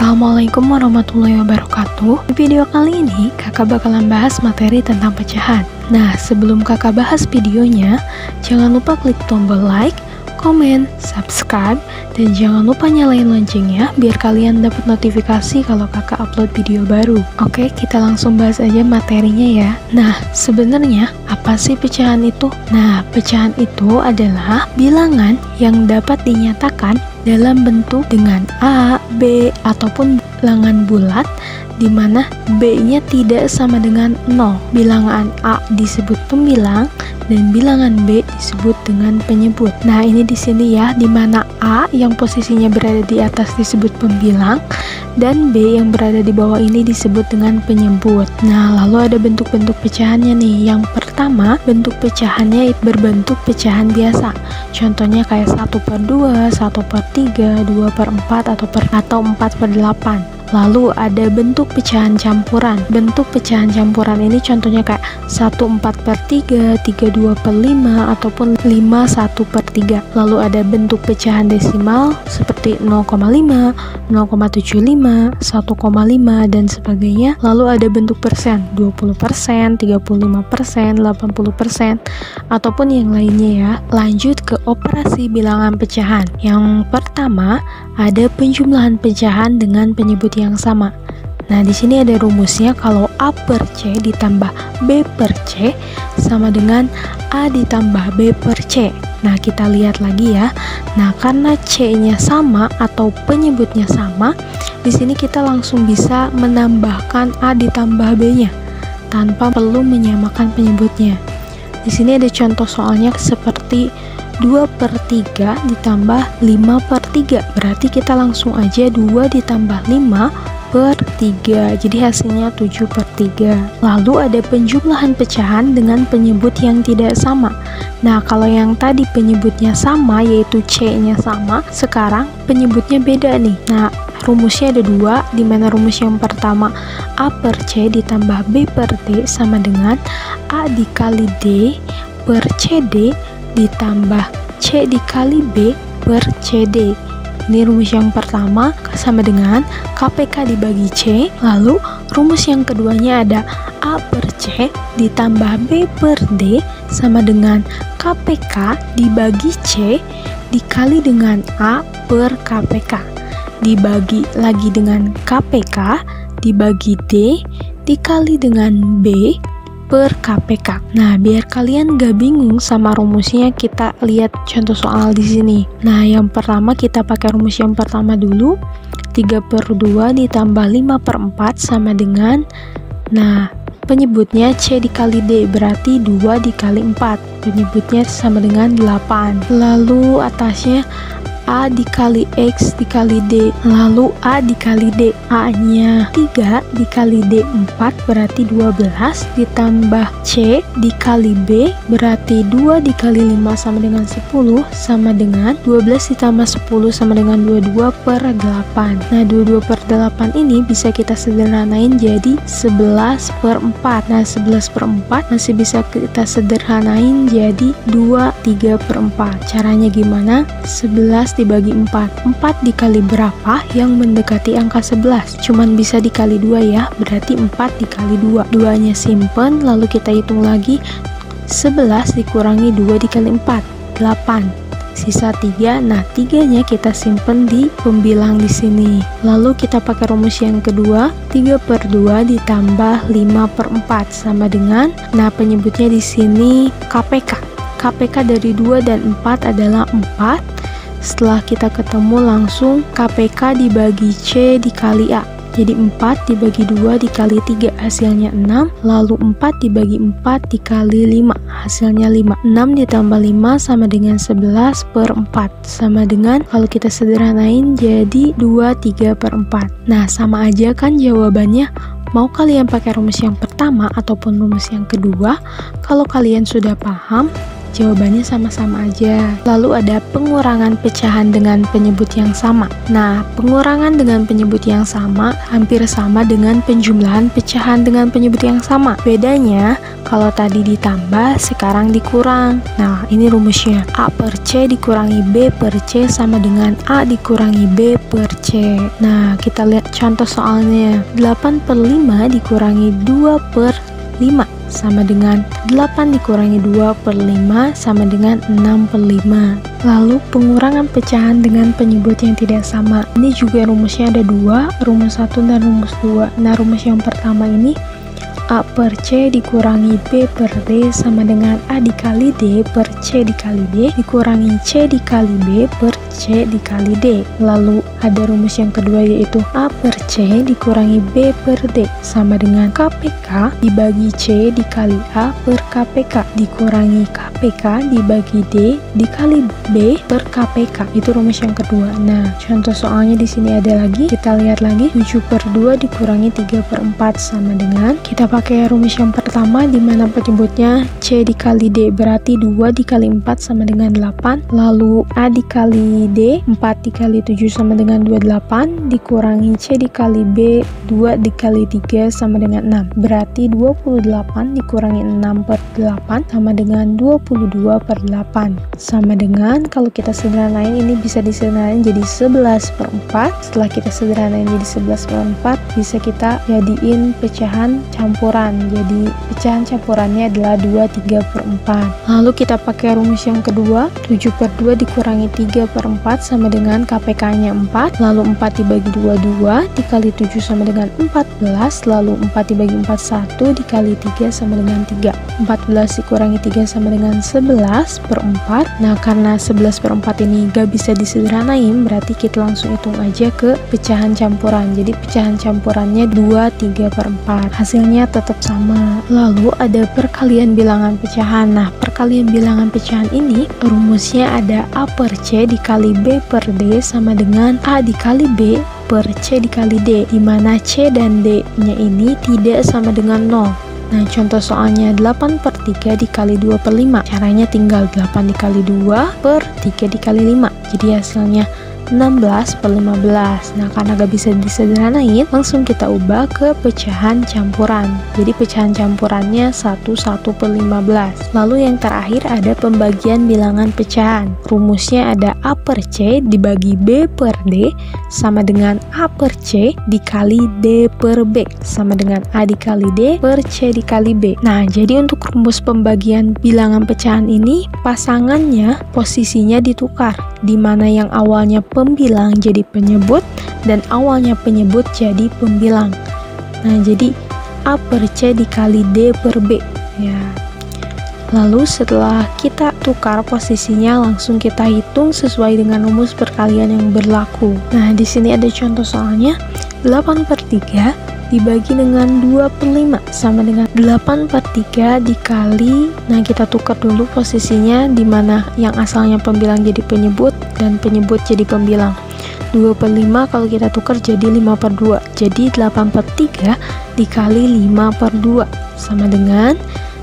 Assalamualaikum warahmatullahi wabarakatuh. Di video kali ini kakak bakalan bahas materi tentang pecahan. Nah, sebelum kakak bahas videonya, jangan lupa klik tombol like, komen, subscribe, dan jangan lupa nyalain loncengnya biar kalian dapat notifikasi kalau kakak upload video baru. Oke, kita langsung bahas aja materinya ya. Nah, sebenarnya apa sih pecahan itu? Nah, pecahan itu adalah bilangan yang dapat dinyatakan dalam bentuk dengan A, B, ataupun bilangan bulat di mana B-nya tidak sama dengan 0. Bilangan A disebut pembilang dan bilangan B disebut dengan penyebut. Nah, ini di sini ya, di mana A yang posisinya berada di atas disebut pembilang dan B yang berada di bawah ini disebut dengan penyebut. Nah, lalu ada bentuk-bentuk pecahannya nih. Yang pertama, bentuk pecahannya berbentuk pecahan biasa. Contohnya kayak 1/2, 1/3, 2/4, atau 4/8. Lalu ada bentuk pecahan campuran. Bentuk pecahan campuran ini contohnya kayak 1 4/3, 3 2/5, ataupun 5 1/3. Lalu ada bentuk pecahan desimal seperti 0,5, 0,75, 1,5, dan sebagainya. Lalu ada bentuk persen, 20%, 35%, 80%, ataupun yang lainnya ya. Lanjut ke operasi bilangan pecahan. Yang pertama, ada penjumlahan pecahan dengan penyebut yang sama. Nah, di sini ada rumusnya. Kalau A per C ditambah B per C sama dengan A ditambah B per C. Nah, kita lihat lagi ya. Nah, karena C-nya sama atau penyebutnya sama, di sini kita langsung bisa menambahkan A ditambah B-nya tanpa perlu menyamakan penyebutnya. Di sini ada contoh soalnya seperti 2/3 ditambah 5/3. Berarti kita langsung aja 2 ditambah 5/3. Jadi hasilnya 7/3. Lalu ada penjumlahan pecahan dengan penyebut yang tidak sama. Nah, kalau yang tadi penyebutnya sama, yaitu C-nya sama, sekarang penyebutnya beda nih. Nah, rumusnya ada 2, dimana rumus yang pertama A per C ditambah B per D sama dengan A dikali D per CD ditambah C dikali B per CD. Ini rumus yang pertama sama dengan KPK dibagi C. Lalu rumus yang keduanya ada A per C ditambah B per D sama dengan KPK dibagi C dikali dengan A per KPK dibagi lagi dengan KPK dibagi D dikali dengan B per KPK. Nah, biar kalian gak bingung sama rumusnya, kita lihat contoh soal di sini. Nah, yang pertama kita pakai rumus yang pertama dulu. 3/2 ditambah 5/4 sama dengan, nah, penyebutnya C dikali D, berarti 2 dikali 4. Penyebutnya sama dengan 8. Lalu atasnya A dikali X dikali D, lalu A dikali D, A nya 3 dikali D 4 berarti 12, ditambah C dikali B berarti 2 dikali 5 sama dengan 10, sama dengan 12 ditambah 10 sama dengan 22/8. Nah, 22/8 ini bisa kita sederhanain jadi 11/4. Nah, 11/4 masih bisa kita sederhanain jadi 2 3/4. Caranya gimana? 11 dibagi 4 dikali berapa yang mendekati angka 11? Cuman bisa dikali 2 ya, berarti 4 dikali 2. 2-nya simpen, lalu kita hitung lagi. 11 dikurangi 2 dikali 4, 8. Sisa 3, nah 3-nya kita simpen di pembilang di sini. Lalu kita pakai rumus yang kedua, 3/2 ditambah 5/4 sama dengan, nah penyebutnya di sini KPK. KPK dari 2 dan 4 adalah 4. Setelah kita ketemu langsung KPK dibagi C dikali A. Jadi 4 dibagi 2 dikali 3 hasilnya 6. Lalu 4 dibagi 4 dikali 5 hasilnya 5. 6 ditambah 5 sama dengan 11/4. Sama dengan kalau kita sederhanain jadi 2 3/4. Nah, sama aja kan jawabannya. Mau kalian pakai rumus yang pertama ataupun rumus yang kedua, kalau kalian sudah paham Jawabannya sama-sama aja. Lalu ada pengurangan pecahan dengan penyebut yang sama. Nah, pengurangan dengan penyebut yang sama hampir sama dengan penjumlahan pecahan dengan penyebut yang sama. Bedanya, kalau tadi ditambah, sekarang dikurang. Nah, ini rumusnya. A per C dikurangi B per C sama dengan A dikurangi B per C. Nah, kita lihat contoh soalnya. 8 per 5 dikurangi 2 per 5 sama dengan 8 dikurangi 2 per 5 sama dengan 6 per 5. Lalu pengurangan pecahan dengan penyebut yang tidak sama. Ini juga rumusnya ada 2, rumus 1 dan rumus 2. Nah, rumus yang pertama ini A per C dikurangi B per D sama dengan A dikali D per C dikali D dikurangi C dikali B per C dikali D. Lalu ada rumus yang kedua yaitu A per C dikurangi B per D sama dengan KPK dibagi C dikali A per KPK dikurangi KPK dibagi D dikali B per KPK. Itu rumus yang kedua. Nah, contoh soalnya di sini ada lagi. Kita lihat lagi. 7 per 2 dikurangi 3 per 4 sama dengan, kita pakai rumus yang pertama di mana penyebutnya C dikali D, berarti 2 dikali 4 sama dengan 8. Lalu A dikali D, 4 dikali 7 sama dengan 28 dikurangi C dikali B, 2 dikali 3 sama dengan 6, berarti 28 dikurangi 6 per 8 sama dengan 22 per 8. Sama dengan, kalau kita sederhanain ini bisa disederhanain jadi 11 per 4. Setelah kita sederhanain jadi 11 per 4, bisa kita jadiin pecahan campur. Jadi pecahan campurannya adalah 2, 3 per 4. Lalu kita pakai rumus yang kedua. 7 per 2 dikurangi 3 per 4 sama dengan KPK nya 4. Lalu 4 dibagi 2, 2 dikali 7 sama dengan 14. Lalu 4 dibagi 4, 1 dikali 3 sama dengan 3. 14 dikurangi 3 sama dengan 11 per 4. Nah, karena 11 per 4 ini gak bisa disederhanain, berarti kita langsung hitung aja ke pecahan campuran. Jadi pecahan campurannya 2, 3 per 4. Hasilnya tetap sama. Lalu ada perkalian bilangan pecahan. Nah, perkalian bilangan pecahan ini rumusnya ada A per C dikali B per D sama dengan A dikali B per C dikali D, dimana C dan D nya ini tidak sama dengan 0. Nah, contoh soalnya 8 per 3 dikali 2 per 5. Caranya tinggal 8 dikali 2 per 3 dikali 5. Jadi hasilnya 16 per 15. Nah, karena gak bisa disederhanain, langsung kita ubah ke pecahan campuran. Jadi pecahan campurannya 1 per 15. Lalu yang terakhir ada pembagian bilangan pecahan. Rumusnya ada A per C dibagi B per D sama dengan A per C dikali D per B sama dengan A dikali D per C dikali B. Nah, jadi untuk rumus pembagian bilangan pecahan ini pasangannya posisinya ditukar, dimana yang awalnya pembilang jadi penyebut dan awalnya penyebut jadi pembilang. Nah, jadi A per C dikali D per B ya. Lalu setelah kita tukar posisinya, langsung kita hitung sesuai dengan rumus perkalian yang berlaku. Nah, di sini ada contoh soalnya. 8 per 3 dibagi dengan 2 per 5 sama dengan 8 per 3 dikali. Nah, kita tukar dulu posisinya, dimana yang asalnya pembilang jadi penyebut dan penyebut jadi pembilang. 2 per 5 kalau kita tukar jadi 5 per 2. Jadi 8 per 3 dikali 5 per 2 sama dengan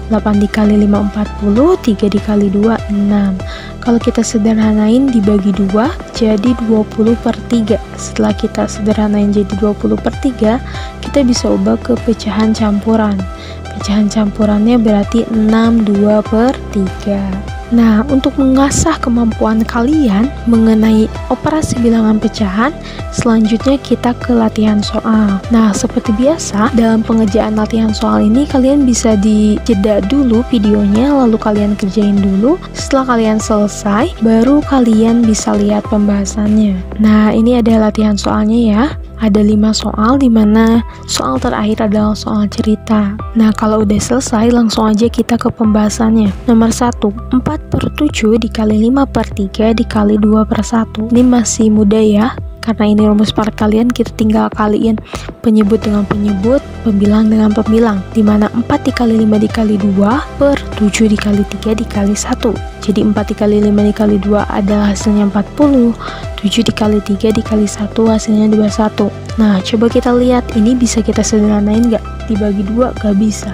8 dikali 5 40, 3 dikali 2 6. Kalau kita sederhanain dibagi 2 jadi 20 per 3. Setelah kita sederhanain jadi 20 per 3, kita bisa ubah ke pecahan campuran. Pecahan campurannya berarti 62 per 3. Nah, untuk mengasah kemampuan kalian mengenai operasi bilangan pecahan, selanjutnya kita ke latihan soal. Nah, seperti biasa, dalam pengerjaan latihan soal ini kalian bisa dijeda dulu videonya, lalu kalian kerjain dulu. Setelah kalian selesai, baru kalian bisa lihat pembahasannya. Nah, ini ada latihan soalnya ya. Ada 5 soal, dimana soal terakhir adalah soal cerita. Nah, kalau udah selesai, langsung aja kita ke pembahasannya. Nomor 1, 4 per 7 dikali 5 per 3 dikali 2 per 1. Ini masih mudah ya, karena ini rumus perkalian, kita tinggal kaliin penyebut dengan penyebut, pembilang dengan pembilang, dimana 4 dikali 5 dikali 2 per 7 dikali 3 dikali 1. Jadi 4 dikali 5 dikali 2 adalah hasilnya 40, 7 dikali 3 dikali 1 hasilnya 21. Nah, coba kita lihat, ini bisa kita sederhanain nggak? Dibagi 2 nggak bisa,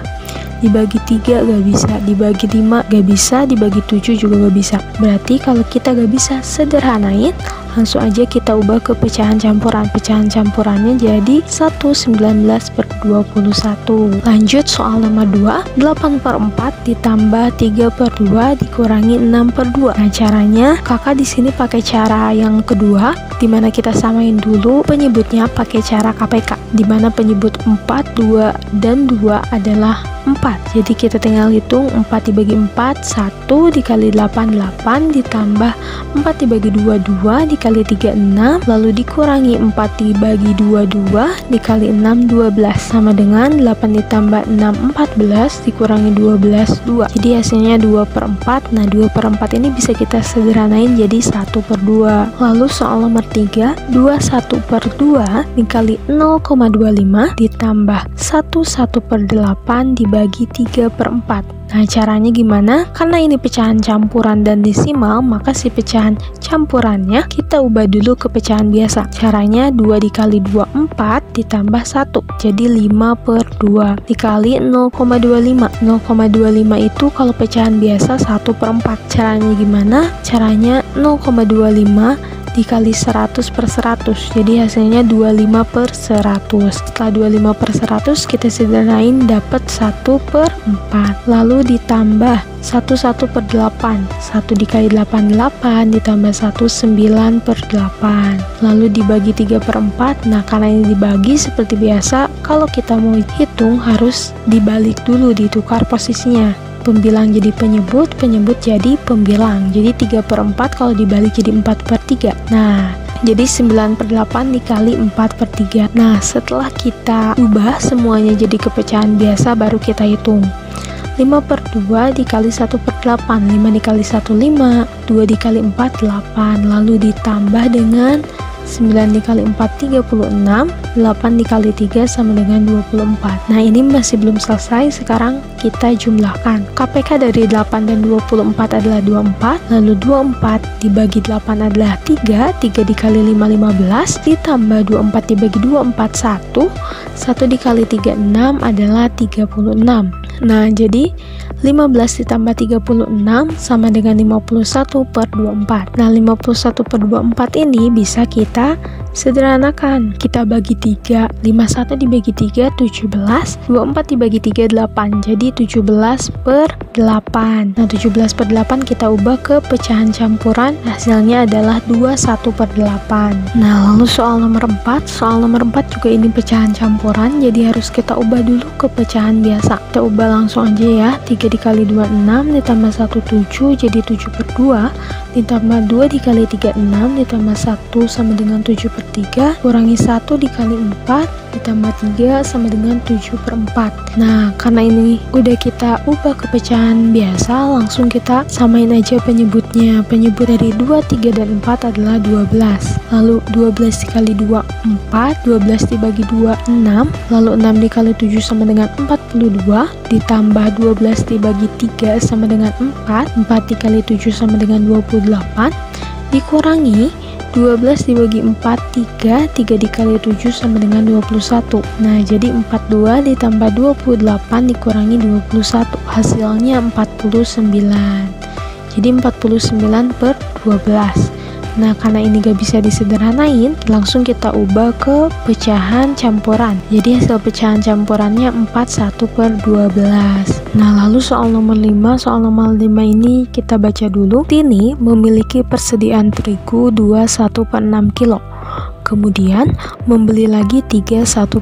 dibagi 3 gak bisa, dibagi 5 gak bisa, dibagi 7 juga gak bisa. Berarti kalau kita gak bisa sederhanain, langsung aja kita ubah ke pecahan campuran. Pecahan campurannya jadi 1/19/21. Lanjut soal nomor 2, 8/4 ditambah 3/2 dikurangi 6/2. Nah caranya kakak di sini pakai cara yang kedua, dimana kita samain dulu penyebutnya pakai cara KPK, dimana penyebut 4, 2, dan 2 adalah 4. Jadi kita tinggal hitung 4 dibagi 4 1 dikali 8 8 ditambah 4 dibagi 2 2 dikali 3 6 lalu dikurangi 4 dibagi 2 2 dikali 6 12 sama dengan 8 ditambah 6 14 dikurangi 12 2. Jadi hasilnya 2/4. Nah 2/4 ini bisa kita sederhanain jadi 1/2. Lalu soal nomor 3, 21/2 dikali 0,25 ditambah 1/8 dibagi 3/4. Nah caranya gimana? Karena ini pecahan campuran dan desimal, maka si pecahan campurannya kita ubah dulu ke pecahan biasa. Caranya 2 dikali 2 4 ditambah 1 jadi 5/2 dikali 0,25. 0,25 itu kalau pecahan biasa 1/4. Caranya gimana? Caranya 0,25 dikali 100/100 jadi hasilnya 25/100. Setelah 25/100 kita sederhanain dapat 1/4. Lalu ditambah 1/8, 1 dikali 8 8 ditambah 1 9/8 lalu dibagi 3/4. Nah karena ini dibagi seperti biasa, kalau kita mau hitung harus dibalik dulu, ditukar posisinya. Pembilang jadi penyebut, penyebut jadi pembilang. Jadi 3/4 kalau dibalik jadi 4/3. Nah, jadi 9/8 dikali 4/3. Nah, setelah kita ubah semuanya jadi kepecahan biasa, baru kita hitung. 5/2 dikali 1/8, 5 dikali 1 5, 2 dikali 4 8, lalu ditambah dengan 9 dikali 4 36, 8 dikali 3 sama dengan 24. Nah ini masih belum selesai, sekarang kita jumlahkan. KPK dari 8 dan 24 adalah 24, lalu 24 dibagi 8 adalah 3, 3 dikali 5 15, ditambah 24 dibagi 2 4 1, 1 dikali 3 6 adalah 36. Nah jadi 15 ditambah 36 sama dengan 51/24. Nah 51/24 ini bisa kita sederhanakan, kita bagi 3. 51 dibagi 3 17, 24 dibagi 3 8, jadi 17/8. Nah 17/8 kita ubah ke pecahan campuran, hasilnya adalah 21/8. Nah lalu soal nomor 4, juga ini pecahan campuran, jadi harus kita ubah dulu ke pecahan biasa. Kita ubah langsung aja ya, 3 dikali 2 6 ditambah 1 7 jadi 7/2 ditambah 2 dikali 3 6 ditambah 1 sama dengan 7/3 kurangi 1 dikali 4 ditambah 3 sama dengan 7/4. Nah karena ini udah kita ubah ke pecahan biasa, langsung kita samain aja penyebutnya. Penyebut dari 2, 3, dan 4 adalah 12, lalu 12 dikali 2 4, 12 dibagi 2 6, lalu 6 dikali 7 sama dengan 42 ditambah 12 dibagi 3 sama dengan 4, 4 dikali 7 sama dengan 28 dikurangi 12 dibagi 4 3, 3 dikali 7 sama dengan 21. Nah jadi 42 ditambah 28 dikurangi 21 hasilnya 49. Jadi 49/12. Nah karena ini gak bisa disederhanain, langsung kita ubah ke pecahan campuran. Jadi hasil pecahan campurannya 41/12. Nah lalu soal nomor 5, ini kita baca dulu. Tini memiliki persediaan terigu 21/6 kilo, kemudian membeli lagi 3 1/2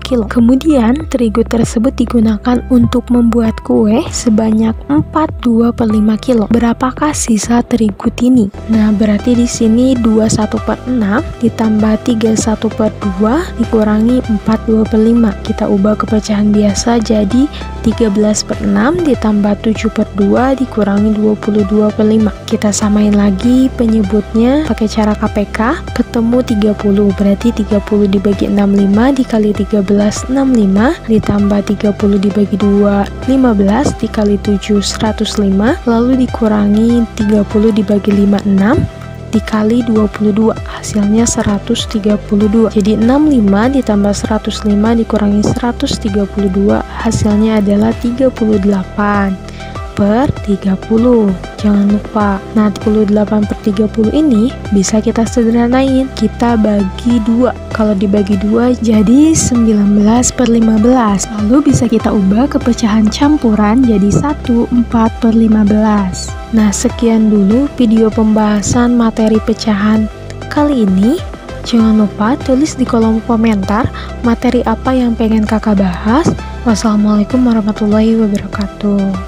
kilo. Kemudian terigu tersebut digunakan untuk membuat kue sebanyak 4 2/5 kilo. Berapakah sisa terigu Tini? Nah berarti di sini 2 1/6 ditambah 3 1/2 dikurangi 4 2/5. Kita ubah ke pecahan biasa jadi 13/6 ditambah 7/2 dikurangi 22/5. Kita samain lagi penyebutnya pakai cara KPK, ketemu 30. Berarti 30 dibagi 65 dikali 13 65 ditambah 30 dibagi 2 15 dikali 7 105 lalu dikurangi 30 dibagi 5 6 dikali 22, hasilnya 132. Jadi 65 ditambah 105 dikurangi 132 hasilnya adalah 38 per 30. Jangan lupa, nah 38 per 30 ini bisa kita sederhanain, kita bagi 2. Kalau dibagi 2 jadi 19 per 15. Lalu bisa kita ubah ke pecahan campuran jadi 1/4 per 15. Nah, sekian dulu video pembahasan materi pecahan kali ini. Jangan lupa tulis di kolom komentar materi apa yang pengen kakak bahas. Wassalamualaikum warahmatullahi wabarakatuh.